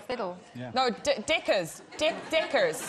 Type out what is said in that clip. Fiddle. Yeah. No, Deckers. Deckers.